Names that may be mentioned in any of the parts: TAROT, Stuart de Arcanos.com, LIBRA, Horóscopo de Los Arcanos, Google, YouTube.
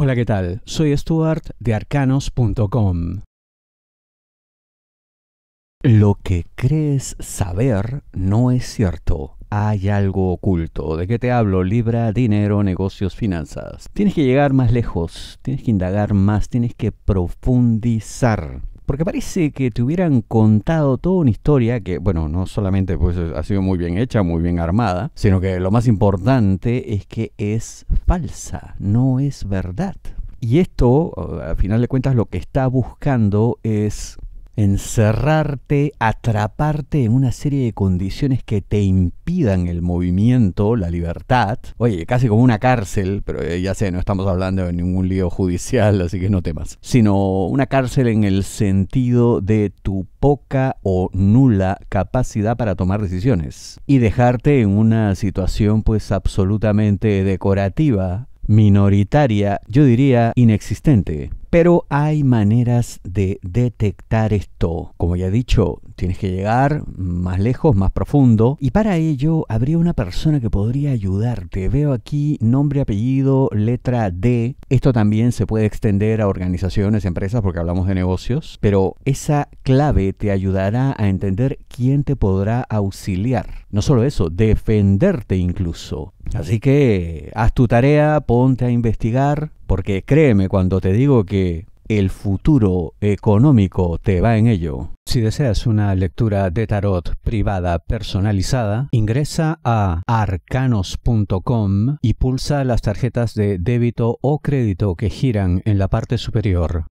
Hola, ¿qué tal? Soy Stuart de Arcanos.com. Lo que crees saber no es cierto. Hay algo oculto. ¿De qué te hablo? Libra, dinero, negocios, finanzas. Tienes que llegar más lejos, tienes que indagar más, tienes que profundizar. Porque parece que te hubieran contado toda una historia que, bueno, no solamente pues, ha sido muy bien hecha, muy bien armada, sino que lo más importante es que es falsa, no es verdad. Y esto, al final de cuentas, lo que está buscando es encerrarte, atraparte en una serie de condiciones que te impidan el movimiento, la libertad. Oye, casi como una cárcel, pero ya sé, no estamos hablando de ningún lío judicial, así que no temas. Sino una cárcel en el sentido de tu poca o nula capacidad para tomar decisiones. Y dejarte en una situación pues absolutamente decorativa, minoritaria, yo diría inexistente. Pero hay maneras de detectar esto. Como ya he dicho, tienes que llegar más lejos, más profundo. Y para ello habría una persona que podría ayudarte. Veo aquí nombre, apellido, letra D. Esto también se puede extender a organizaciones, empresas, porque hablamos de negocios. Pero esa clave te ayudará a entender quién te podrá auxiliar. No solo eso, defenderte incluso. Así que haz tu tarea, ponte a investigar. Porque créeme cuando te digo que el futuro económico te va en ello. Si deseas una lectura de tarot privada personalizada, ingresa a arcanos.com y pulsa las tarjetas de débito o crédito que giran en la parte superior.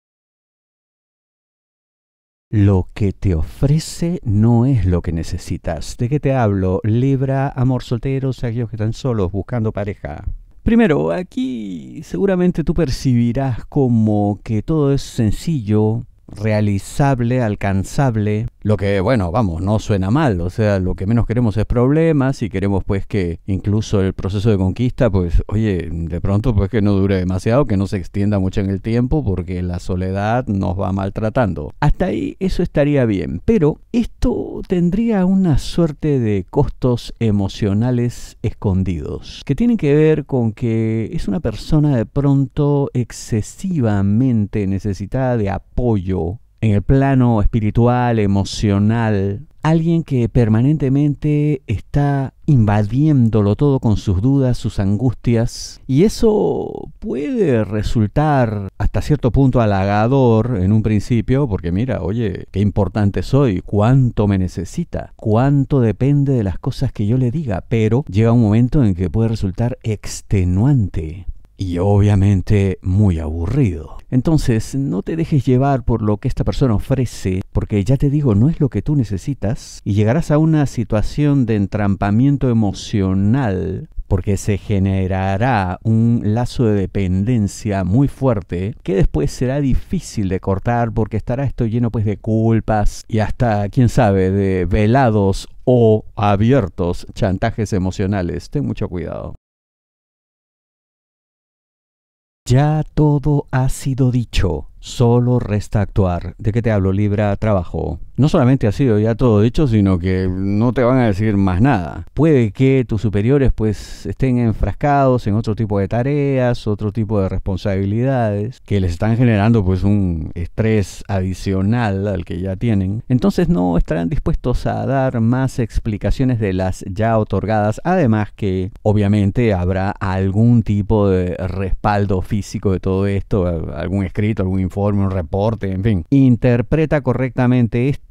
Lo que te ofrece no es lo que necesitas. ¿De qué te hablo? Libra, amor, solteros, aquellos que están solos buscando pareja. Primero, aquí seguramente tú percibirás como que todo es sencillo, realizable, alcanzable. Lo que, bueno, vamos, no suena mal. O sea, lo que menos queremos es problemas y queremos pues que incluso el proceso de conquista, pues, oye, de pronto pues que no dure demasiado, que no se extienda mucho en el tiempo porque la soledad nos va maltratando. Hasta ahí eso estaría bien, pero esto tendría una suerte de costos emocionales escondidos que tienen que ver con que es una persona de pronto excesivamente necesitada de apoyo. En el plano espiritual, emocional, alguien que permanentemente está invadiéndolo todo con sus dudas, sus angustias. Y eso puede resultar hasta cierto punto halagador en un principio, porque mira, oye, qué importante soy, cuánto me necesita, cuánto depende de las cosas que yo le diga. Pero llega un momento en que puede resultar extenuante. Y obviamente muy aburrido. Entonces, no te dejes llevar por lo que esta persona ofrece, porque ya te digo, no es lo que tú necesitas. Y llegarás a una situación de entrampamiento emocional, porque se generará un lazo de dependencia muy fuerte, que después será difícil de cortar, porque estará esto lleno pues de culpas y hasta, quién sabe, de velados o abiertos chantajes emocionales. Ten mucho cuidado. Ya todo ha sido dicho, solo resta actuar. ¿De qué te hablo, Libra? Trabajo. No solamente ha sido ya todo dicho, sino que no te van a decir más nada. Puede que tus superiores pues estén enfrascados en otro tipo de tareas, otro tipo de responsabilidades, que les están generando pues un estrés adicional al que ya tienen. Entonces no estarán dispuestos a dar más explicaciones de las ya otorgadas. Además que obviamente habrá algún tipo de respaldo físico de todo esto, algún escrito, algún informe, un reporte, en fin. Interpreta correctamente esto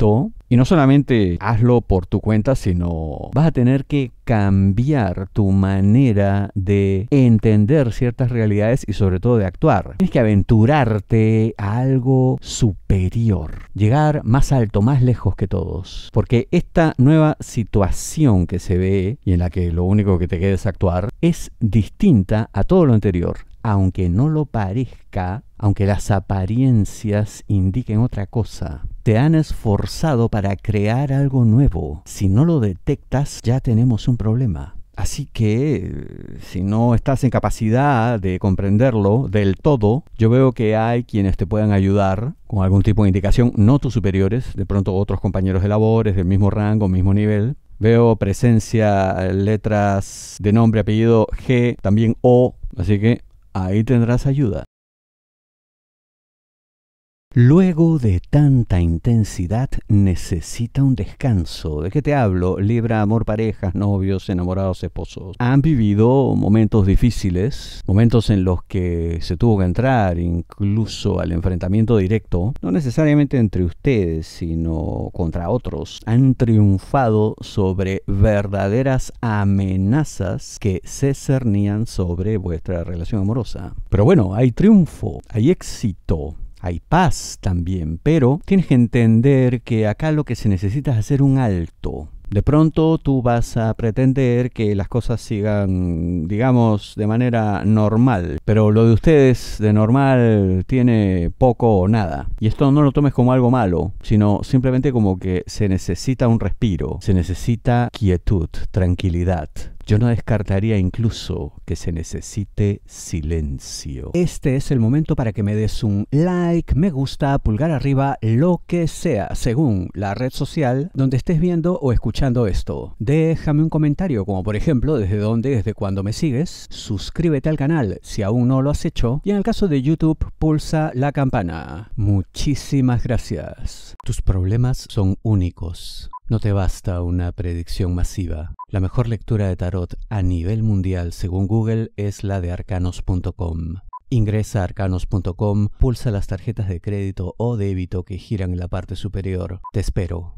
y no solamente hazlo por tu cuenta, sino vas a tener que cambiar tu manera de entender ciertas realidades y sobre todo de actuar. Tienes que aventurarte a algo superior, llegar más alto, más lejos que todos. Porque esta nueva situación que se ve y en la que lo único que te queda es actuar es distinta a todo lo anterior. Aunque no lo parezca, aunque las apariencias indiquen otra cosa, te han esforzado para crear algo nuevo. Si no lo detectas, ya tenemos un problema. Así que, si no estás en capacidad de comprenderlo del todo, yo veo que hay quienes te puedan ayudar con algún tipo de indicación, no tus superiores, de pronto otros compañeros de labores del mismo rango, mismo nivel. Veo presencia, letras de nombre, apellido, G, también O, así que ahí tendrás ayuda. Luego de tanta intensidad necesita un descanso. ¿De qué te hablo? Libra, amor, parejas, novios, enamorados, esposos. Han vivido momentos difíciles, momentos en los que se tuvo que entrar incluso al enfrentamiento directo, no necesariamente entre ustedes, sino contra otros. Han triunfado sobre verdaderas amenazas que se cernían sobre vuestra relación amorosa. Pero bueno, hay triunfo, hay éxito. Hay paz también, pero tienes que entender que acá lo que se necesita es hacer un alto. De pronto tú vas a pretender que las cosas sigan, digamos, de manera normal. Pero lo de ustedes de normal tiene poco o nada. Y esto no lo tomes como algo malo, sino simplemente como que se necesita un respiro. Se necesita quietud, tranquilidad. Yo no descartaría incluso que se necesite silencio. Este es el momento para que me des un like, me gusta, pulgar arriba, lo que sea, según la red social donde estés viendo o escuchando esto. Déjame un comentario, como por ejemplo, desde dónde, desde cuándo me sigues. Suscríbete al canal si aún no lo has hecho. Y en el caso de YouTube, pulsa la campana. Muchísimas gracias. Tus problemas son únicos. No te basta una predicción masiva. La mejor lectura de tarot a nivel mundial según Google es la de Arcanos.com. Ingresa a Arcanos.com, pulsa las tarjetas de crédito o débito que giran en la parte superior. Te espero.